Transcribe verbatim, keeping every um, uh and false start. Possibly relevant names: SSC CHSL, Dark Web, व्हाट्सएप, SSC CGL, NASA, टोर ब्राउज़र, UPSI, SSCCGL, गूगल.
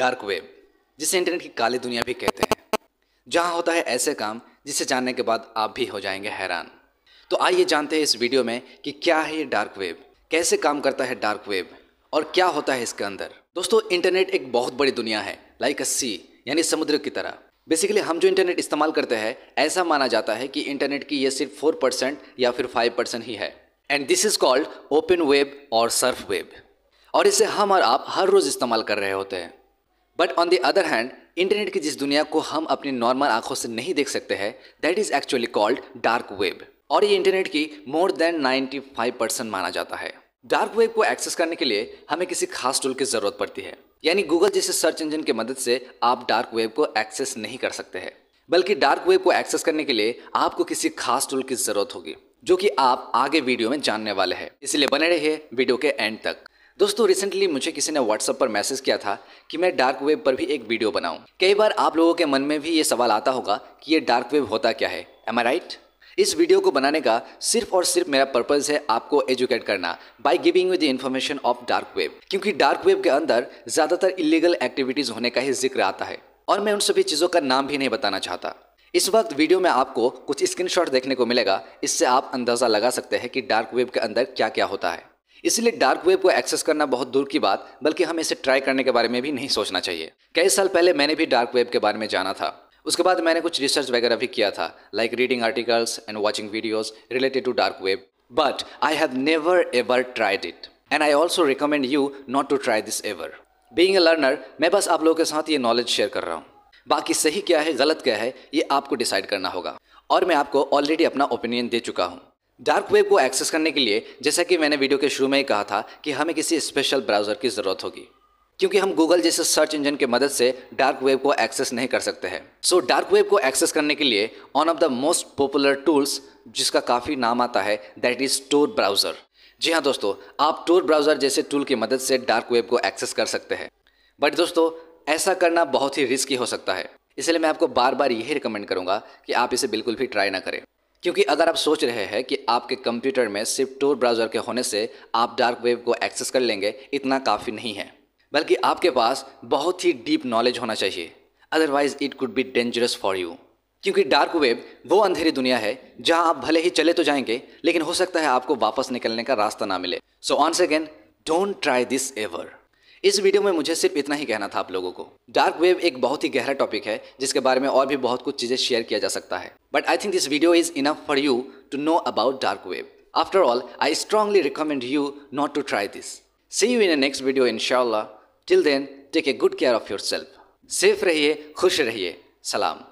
Dark web, जिसे internet की काली दुनिया भी कहते हैं, जहां होता है ऐसे काम जिसे जानने के बाद आप भी हो जाएंगे हैरान। तो आइए जानते हैं इस वीडियो में कि क्या है ये डार्क वेब, कैसे काम करता है डार्क वेब और क्या होता है इसके अंदर। दोस्तों, इंटरनेट एक बहुत बड़ी दुनिया है, लाइक अ सी, यानी समुद्र की तरह। बेसिकली हम जो इंटरनेट इस्तेमाल करते हैं, ऐसा माना जाता है कि इंटरनेट की ये सिर्फ फोर परसेंट या फिर फाइव परसेंट ही है, and this is called open web और सर्फ वेब, और इसे हम और आप हर रोज़ इस्तेमाल कर रहे होते हैं। But on the other hand, internet की जिस दुनिया को हम अपनी नॉर्मल आंखों से नहीं देख सकते हैं, that is actually called dark web, और ये इंटरनेट की more than ninety five percent माना जाता है। डार्क वेब को एक्सेस करने के लिए हमें किसी खास टूल की ज़रूरत पड़ती है, यानी गूगल जैसे सर्च इंजन की मदद से आप डार्क वेब को एक्सेस नहीं कर सकते हैं, बल्कि डार्क वेब को एक्सेस करने के लिए आपको किसी खास टूल की ज़रूरत होगी, जो कि आप आगे वीडियो में जानने वाले हैं, इसलिए बने रहिए वीडियो के एंड तक। दोस्तों, रिसेंटली मुझे किसी ने व्हाट्सएप पर मैसेज किया था कि मैं डार्क वेब पर भी एक वीडियो बनाऊं। कई बार आप लोगों के मन में भी ये सवाल आता होगा कि ये डार्क वेब होता क्या है, एम आई राइट? इस वीडियो को बनाने का सिर्फ और सिर्फ मेरा पर्पज़ है आपको एजुकेट करना, by giving you the information of dark web, क्योंकि डार्क वेब के अंदर ज़्यादातर इलीगल एक्टिविटीज़ होने का ही जिक्र आता है, और मैं उन सभी चीज़ों का नाम भी नहीं बताना चाहता। इस वक्त वीडियो में आपको कुछ स्क्रीनशॉट देखने को मिलेगा, इससे आप अंदाज़ा लगा सकते हैं कि डार्क वेब के अंदर क्या क्या होता है। इसलिए डार्क वेब को एक्सेस करना बहुत दूर की बात, बल्कि हमें इसे ट्राई करने के बारे में भी नहीं सोचना चाहिए। कई साल पहले मैंने भी डार्क वेब के बारे में जाना था, उसके बाद मैंने कुछ रिसर्च वगैरह भी किया था, like reading articles and watching videos related to dark web, but I have never ever tried it, and I also recommend you not to try this ever. Being a learner, मैं बस आप लोगों के साथ ये नॉलेज शेयर कर रहा हूँ, बाकी सही क्या है गलत क्या है ये आपको डिसाइड करना होगा, और मैं आपको ऑलरेडी अपना ओपिनियन दे चुका हूँ। डार्क वेब को एक्सेस करने के लिए, जैसा कि मैंने वीडियो के शुरू में ही कहा था, कि हमें किसी स्पेशल ब्राउज़र की ज़रूरत होगी, क्योंकि हम गूगल जैसे सर्च इंजन की मदद से डार्क वेब को एक्सेस नहीं कर सकते हैं। सो डार्क वेब को एक्सेस करने के लिए one of the most popular tools, जिसका काफ़ी नाम आता है, दैट इज़ टोर ब्राउज़र। जी हाँ दोस्तों, आप टोर ब्राउज़र जैसे टूल की मदद से डार्क वेब को एक्सेस कर सकते हैं, बट दोस्तों ऐसा करना बहुत ही रिस्की हो सकता है, इसलिए मैं आपको बार बार यही रिकमेंड करूँगा कि आप इसे बिल्कुल भी ट्राई ना करें, क्योंकि अगर आप सोच रहे हैं कि आपके कंप्यूटर में सिर्फ टोर ब्राउज़र के होने से आप डार्क वेब को एक्सेस कर लेंगे, इतना काफ़ी नहीं है, बल्कि आपके पास बहुत ही डीप नॉलेज होना चाहिए, otherwise it could be dangerous for you. क्योंकि डार्क वेब वो अंधेरी दुनिया है जहां आप भले ही चले तो जाएंगे, लेकिन हो सकता है आपको वापस निकलने का रास्ता ना मिले। So once again, don't try this ever. इस वीडियो में मुझे सिर्फ इतना ही कहना था आप लोगों को। डार्क वेब एक बहुत ही गहरा टॉपिक है, जिसके बारे में और भी बहुत कुछ चीज़ें शेयर किया जा सकता है, but I think this video is enough for you to know about dark web. After all, I strongly recommend you not to try this. See you in the next video इंशाल्लाह। Till then, take a good care of your self. Safe रहिए, खुश रहिए, सलाम।